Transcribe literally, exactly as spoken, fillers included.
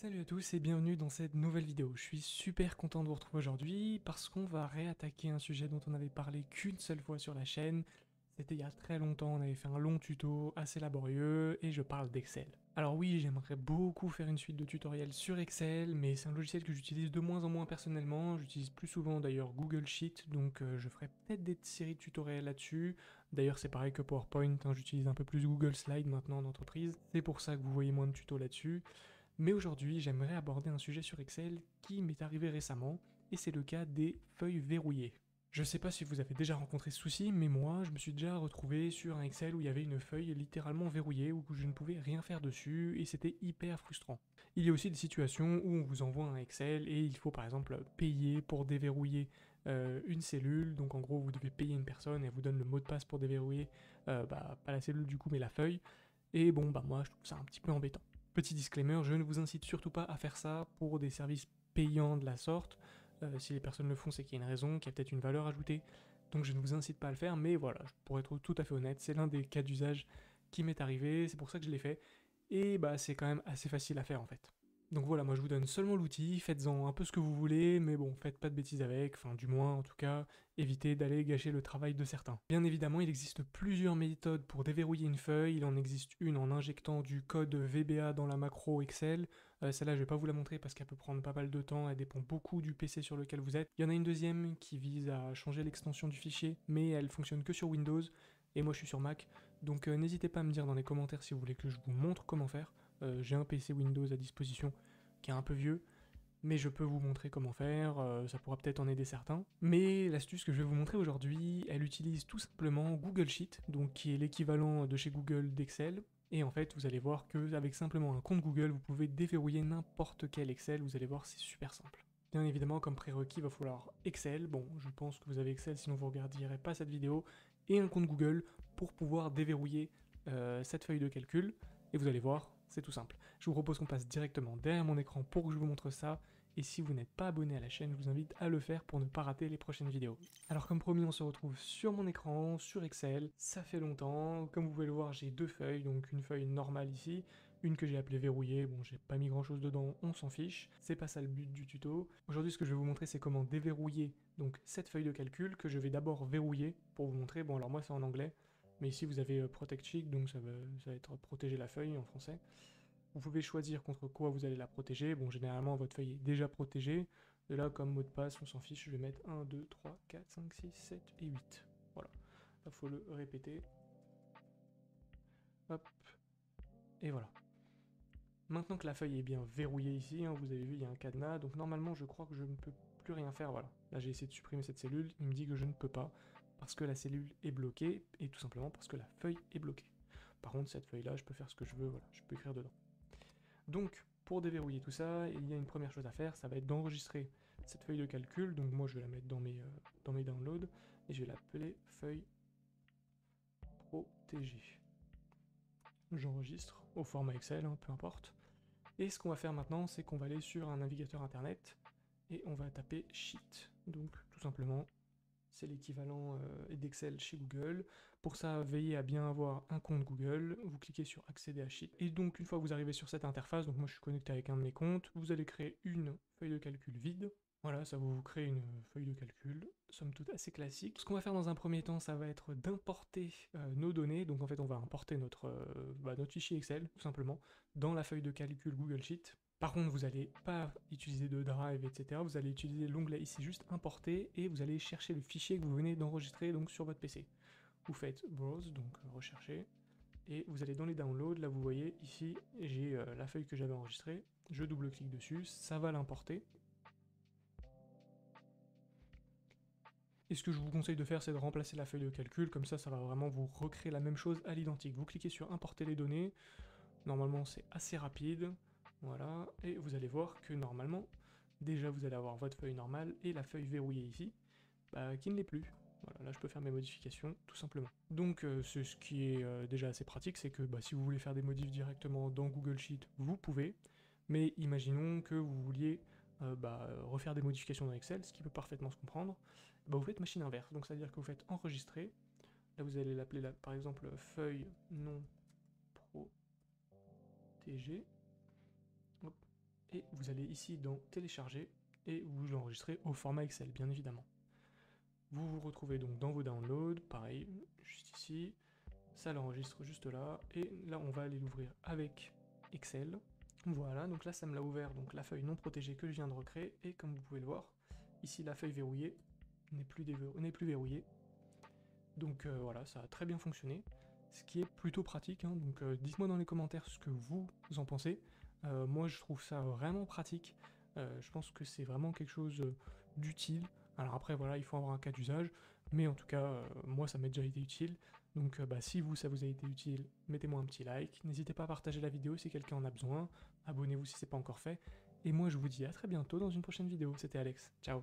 Salut à tous et bienvenue dans cette nouvelle vidéo. Je suis super content de vous retrouver aujourd'hui parce qu'on va réattaquer un sujet dont on n'avait parlé qu'une seule fois sur la chaîne. C'était il y a très longtemps, on avait fait un long tuto assez laborieux et je parle d'Excel. Alors oui, j'aimerais beaucoup faire une suite de tutoriels sur Excel, mais c'est un logiciel que j'utilise de moins en moins personnellement. J'utilise plus souvent d'ailleurs Google Sheets, donc je ferai peut-être des séries de tutoriels là-dessus. D'ailleurs c'est pareil que PowerPoint, hein, j'utilise un peu plus Google Slides maintenant en entreprise. C'est pour ça que vous voyez moins de tutos là-dessus. Mais aujourd'hui, j'aimerais aborder un sujet sur Excel qui m'est arrivé récemment, et c'est le cas des feuilles verrouillées. Je sais pas si vous avez déjà rencontré ce souci, mais moi, je me suis déjà retrouvé sur un Excel où il y avait une feuille littéralement verrouillée, où je ne pouvais rien faire dessus, et c'était hyper frustrant. Il y a aussi des situations où on vous envoie un Excel, et il faut par exemple payer pour déverrouiller euh, une cellule, donc en gros, vous devez payer une personne, et elle vous donne le mot de passe pour déverrouiller, euh, bah, pas la cellule du coup, mais la feuille, et bon, bah moi, je trouve ça un petit peu embêtant. Petit disclaimer, je ne vous incite surtout pas à faire ça pour des services payants de la sorte. Euh, si les personnes le font, c'est qu'il y a une raison, qu'il y a peut-être une valeur ajoutée. Donc je ne vous incite pas à le faire, mais voilà, pour être tout à fait honnête, c'est l'un des cas d'usage qui m'est arrivé, c'est pour ça que je l'ai fait. Et bah c'est quand même assez facile à faire en fait. Donc voilà, moi je vous donne seulement l'outil, faites-en un peu ce que vous voulez, mais bon, faites pas de bêtises avec, enfin du moins en tout cas, évitez d'aller gâcher le travail de certains. Bien évidemment, il existe plusieurs méthodes pour déverrouiller une feuille, il en existe une en injectant du code V B A dans la macro Excel, euh, celle-là je vais pas vous la montrer parce qu'elle peut prendre pas mal de temps, elle dépend beaucoup du P C sur lequel vous êtes. Il y en a une deuxième qui vise à changer l'extension du fichier, mais elle fonctionne que sur Windows, et moi je suis sur Mac, donc euh, n'hésitez pas à me dire dans les commentaires si vous voulez que je vous montre comment faire. Euh, j'ai un P C Windows à disposition qui est un peu vieux, mais je peux vous montrer comment faire, euh, ça pourra peut-être en aider certains. Mais l'astuce que je vais vous montrer aujourd'hui, elle utilise tout simplement Google Sheets, donc qui est l'équivalent de chez Google d'Excel. Et en fait, vous allez voir qu'avec simplement un compte Google, vous pouvez déverrouiller n'importe quel Excel, vous allez voir, c'est super simple. Bien évidemment, comme prérequis, il va falloir Excel. Bon, je pense que vous avez Excel, sinon vous ne regarderez pas cette vidéo. Et un compte Google pour pouvoir déverrouiller euh, cette feuille de calcul. Et vous allez voir, c'est tout simple. Je vous propose qu'on passe directement derrière mon écran pour que je vous montre ça. Et si vous n'êtes pas abonné à la chaîne, je vous invite à le faire pour ne pas rater les prochaines vidéos. Alors comme promis, on se retrouve sur mon écran, sur Excel. Ça fait longtemps. Comme vous pouvez le voir, j'ai deux feuilles. Donc une feuille normale ici, une que j'ai appelée verrouillée. Bon, j'ai pas mis grand chose dedans, on s'en fiche. C'est pas ça le but du tuto. Aujourd'hui, ce que je vais vous montrer, c'est comment déverrouiller donc cette feuille de calcul que je vais d'abord verrouiller pour vous montrer. Bon, alors moi, c'est en anglais. Mais ici, vous avez Protect Sheet, donc ça va, ça va être protéger la feuille en français. Vous pouvez choisir contre quoi vous allez la protéger. Bon, généralement, votre feuille est déjà protégée. Et là, comme mot de passe, on s'en fiche. Je vais mettre un, deux, trois, quatre, cinq, six, sept et huit. Voilà. Là, il faut le répéter. Hop. Et voilà. Maintenant que la feuille est bien verrouillée ici, hein, vous avez vu, il y a un cadenas. Donc normalement, je crois que je ne peux plus rien faire. Voilà. Là, j'ai essayé de supprimer cette cellule. Il me dit que je ne peux pas. Parce que la cellule est bloquée, et tout simplement parce que la feuille est bloquée. Par contre, cette feuille-là, je peux faire ce que je veux, voilà, je peux écrire dedans. Donc, pour déverrouiller tout ça, il y a une première chose à faire, ça va être d'enregistrer cette feuille de calcul, donc moi je vais la mettre dans mes, euh, dans mes downloads, et je vais l'appeler feuille protégée. J'enregistre au format Excel, hein, peu importe. Et ce qu'on va faire maintenant, c'est qu'on va aller sur un navigateur internet, et on va taper Sheet, donc tout simplement... C'est l'équivalent euh, d'Excel chez Google. Pour ça, veillez à bien avoir un compte Google. Vous cliquez sur Accéder à Sheet. Et donc, une fois que vous arrivez sur cette interface, donc moi je suis connecté avec un de mes comptes, vous allez créer une feuille de calcul vide. Voilà, ça va vous créer une feuille de calcul, somme toute assez classique. Ce qu'on va faire dans un premier temps, ça va être d'importer euh, nos données. Donc en fait, on va importer notre, euh, bah, notre fichier Excel, tout simplement, dans la feuille de calcul Google Sheet. Par contre, vous n'allez pas utiliser de drive, et cetera. Vous allez utiliser l'onglet ici, juste importer, et vous allez chercher le fichier que vous venez d'enregistrer donc sur votre P C. Vous faites browse, donc rechercher, et vous allez dans les downloads. Là, vous voyez ici, j'ai euh, la feuille que j'avais enregistrée. Je double-clique dessus, ça va l'importer. Et ce que je vous conseille de faire, c'est de remplacer la feuille de calcul. Comme ça, ça va vraiment vous recréer la même chose à l'identique. Vous cliquez sur importer les données. Normalement, c'est assez rapide. Voilà, et vous allez voir que normalement, déjà vous allez avoir votre feuille normale et la feuille verrouillée ici, bah, qui ne l'est plus. Voilà, là je peux faire mes modifications tout simplement. Donc euh, ce, ce qui est euh, déjà assez pratique, c'est que bah, si vous voulez faire des modifs directement dans Google Sheet, vous pouvez. Mais imaginons que vous vouliez euh, bah, refaire des modifications dans Excel, ce qui peut parfaitement se comprendre. Bah, vous faites machine inverse, donc c'est-à-dire que vous faites enregistrer. Là vous allez l'appeler par exemple feuille non protégée. et vous allez ici dans télécharger et vous l'enregistrez au format Excel, bien évidemment. Vous vous retrouvez donc dans vos downloads, pareil, juste ici, ça l'enregistre juste là, et là on va aller l'ouvrir avec Excel. Voilà, donc là ça me l'a ouvert, donc la feuille non protégée que je viens de recréer, et comme vous pouvez le voir, ici la feuille verrouillée n'est plus, plus verrouillée. Donc euh, voilà, ça a très bien fonctionné, ce qui est plutôt pratique, hein. Donc euh, dites-moi dans les commentaires ce que vous en pensez. Euh, moi je trouve ça vraiment pratique, euh, je pense que c'est vraiment quelque chose d'utile. Alors après voilà, il faut avoir un cas d'usage, mais en tout cas euh, moi ça m'a déjà été utile. Donc euh, bah, si vous ça vous a été utile, mettez-moi un petit like, n'hésitez pas à partager la vidéo si quelqu'un en a besoin, abonnez-vous si c'est pas encore fait, et moi je vous dis à très bientôt dans une prochaine vidéo. C'était Alex, ciao.